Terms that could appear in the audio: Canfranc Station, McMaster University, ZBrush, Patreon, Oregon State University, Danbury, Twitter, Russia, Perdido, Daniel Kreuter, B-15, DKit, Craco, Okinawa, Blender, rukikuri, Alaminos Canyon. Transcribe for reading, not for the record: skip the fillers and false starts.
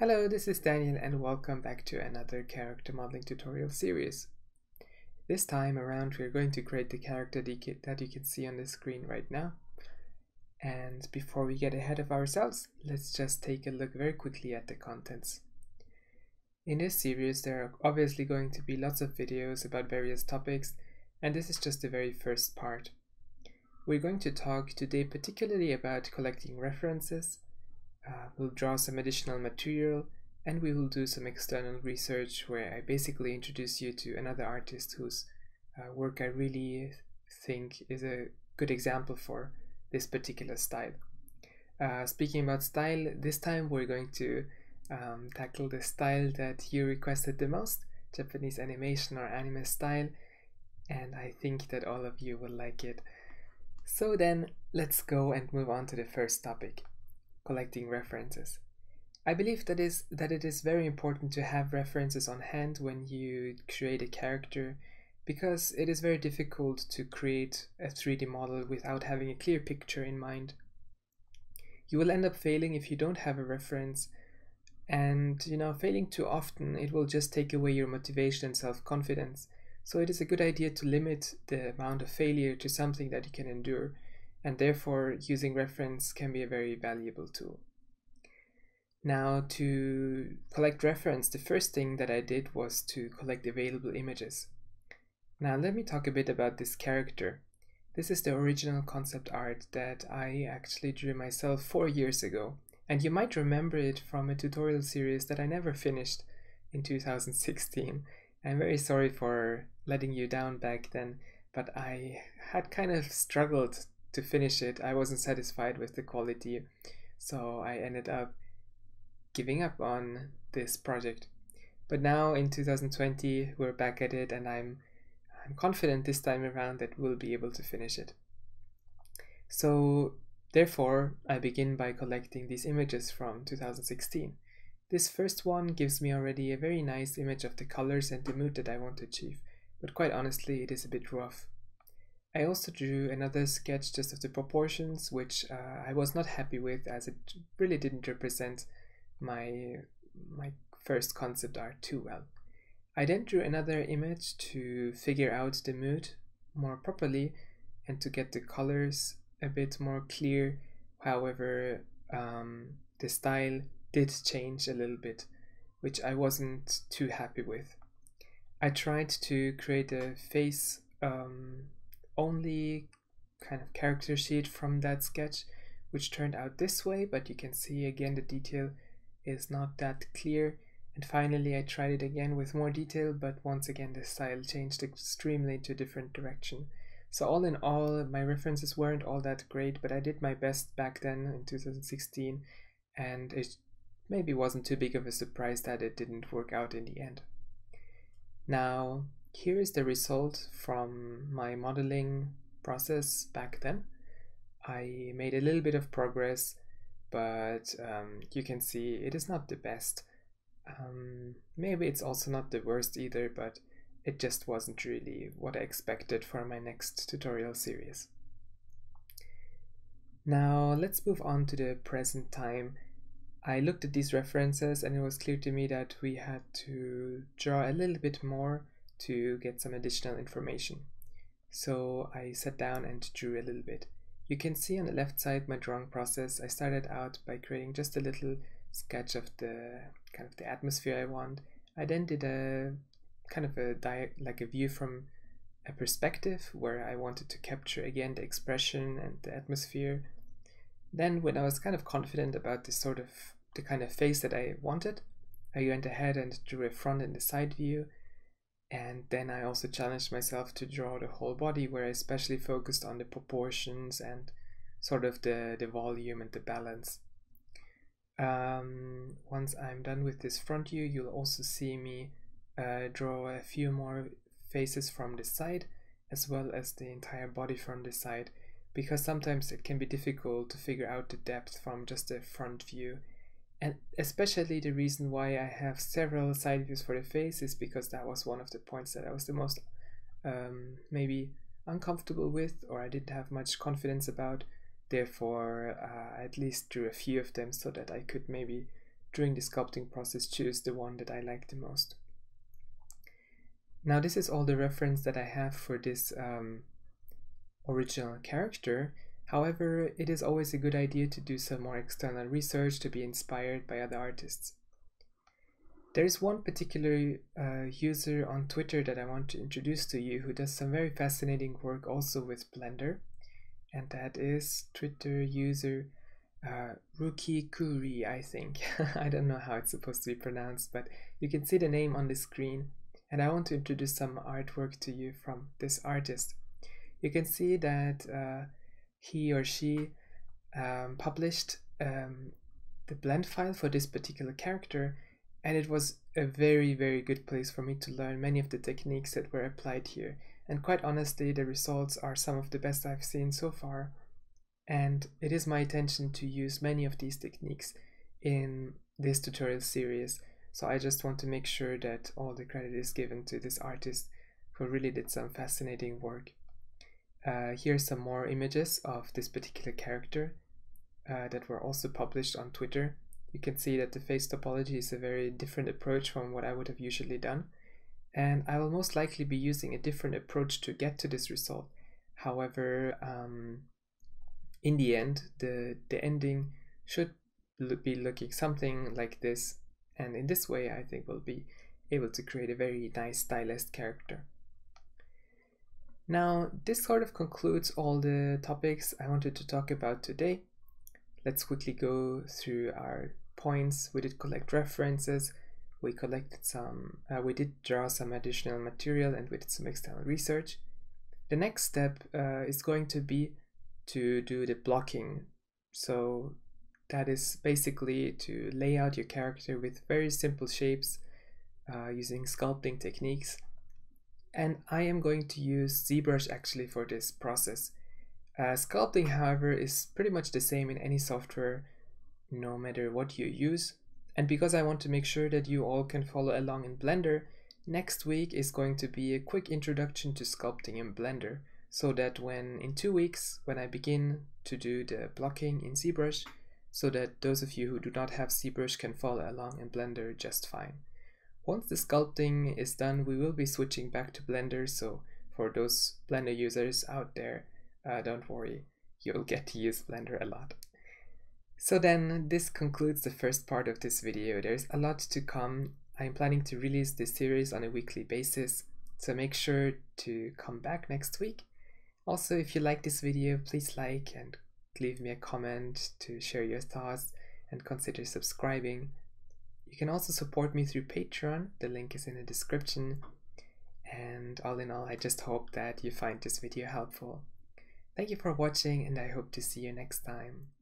Hello, this is Daniel and welcome back to another character modeling tutorial series. This time around we're going to create the character DKit that you can see on the screen right now. And before we get ahead of ourselves, let's just take a look very quickly at the contents. In this series there are obviously going to be lots of videos about various topics, and this is just the very first part. We're going to talk today particularly about collecting references. We'll draw some additional material, and we will do some external research where I basically introduce you to another artist whose work I really think is a good example for this particular style. Speaking about style, this time we're going to tackle the style that you requested the most, Japanese animation or anime style, and I think that all of you will like it. So then, let's go and move on to the first topic. Collecting references. I believe that it is very important to have references on hand when you create a character, because it is very difficult to create a 3D model without having a clear picture in mind. You will end up failing if you don't have a reference, and you know, failing too often, it will just take away your motivation and self-confidence. So it is a good idea to limit the amount of failure to something that you can endure, and therefore using reference can be a very valuable tool. Now, to collect reference, the first thing that I did was to collect available images. Now let me talk a bit about this character. This is the original concept art that I actually drew myself 4 years ago, and you might remember it from a tutorial series that I never finished in 2016. I'm very sorry for letting you down back then, but I had kind of struggled to finish it. I wasn't satisfied with the quality, so I ended up giving up on this project. But now in 2020 we're back at it, and I'm confident this time around that we'll be able to finish it. So therefore I begin by collecting these images from 2016. This first one gives me already a very nice image of the colors and the mood that I want to achieve, but quite honestly it is a bit rough. I also drew another sketch just of the proportions, which I was not happy with, as it really didn't represent my first concept art too well. I then drew another image to figure out the mood more properly and to get the colors a bit more clear. However, the style did change a little bit, which I wasn't too happy with. I tried to create a face only kind of character sheet from that sketch, which turned out this way, but you can see again the detail is not that clear. And finally I tried it again with more detail, but once again the style changed extremely to a different direction. So all in all, my references weren't all that great, but I did my best back then in 2016, and it maybe wasn't too big of a surprise that it didn't work out in the end. Now, here is the result from my modeling process back then. I made a little bit of progress, but you can see it is not the best. Maybe it's also not the worst either, but it just wasn't really what I expected for my next tutorial series. Now let's move on to the present time. I looked at these references and it was clear to me that we had to draw a little bit more to get some additional information. So I sat down and drew a little bit. You can see on the left side my drawing process. I started out by creating just a little sketch of the kind of the atmosphere I want. I then did a kind of like a view from a perspective where I wanted to capture again the expression and the atmosphere. Then when I was kind of confident about this sort of the kind of face that I wanted, I went ahead and drew a front and a side view. And then I also challenged myself to draw the whole body, where I especially focused on the proportions and sort of the volume and the balance. Once I'm done with this front view, you'll also see me draw a few more faces from the side, as well as the entire body from the side, because sometimes it can be difficult to figure out the depth from just a front view. And especially the reason why I have several side views for the face is because that was one of the points that I was the most maybe uncomfortable with, or I didn't have much confidence about. Therefore, I at least drew a few of them so that I could maybe during the sculpting process choose the one that I like the most. Now this is all the reference that I have for this original character. However, it is always a good idea to do some more external research to be inspired by other artists. There is one particular user on Twitter that I want to introduce to you who does some very fascinating work also with Blender, and that is Twitter user rukikuri, I think. I don't know how it's supposed to be pronounced, but you can see the name on the screen, and I want to introduce some artwork to you from this artist. You can see that he or she published the blend file for this particular character, and it was a very good place for me to learn many of the techniques that were applied here. And quite honestly, the results are some of the best I've seen so far. And it is my intention to use many of these techniques in this tutorial series. So I just want to make sure that all the credit is given to this artist who really did some fascinating work. Here's some more images of this particular character that were also published on Twitter. You can see that the face topology is a very different approach from what I would have usually done. And I will most likely be using a different approach to get to this result. However, in the end, the ending should be looking something like this. And in this way, I think we'll be able to create a very nice stylized character. Now, this sort of concludes all the topics I wanted to talk about today. Let's quickly go through our points. We did collect references, we collected some, we did draw some additional material, and we did some external research. The next step is going to be to do the blocking. So that is basically to lay out your character with very simple shapes using sculpting techniques. And I am going to use ZBrush actually for this process. Sculpting, however, is pretty much the same in any software, no matter what you use. And because I want to make sure that you all can follow along in Blender, next week is going to be a quick introduction to sculpting in Blender, so that when in 2 weeks, when I begin to do the blocking in ZBrush, so that those of you who do not have ZBrush can follow along in Blender just fine. Once the sculpting is done, we will be switching back to Blender, so for those Blender users out there, don't worry, you'll get to use Blender a lot. So then, this concludes the first part of this video. There's a lot to come. I'm planning to release this series on a weekly basis, so make sure to come back next week. Also, if you like this video, please like and leave me a comment to share your thoughts and consider subscribing. You can also support me through Patreon. The link is in the description. And all in all, I just hope that you find this video helpful. Thank you for watching, and I hope to see you next time.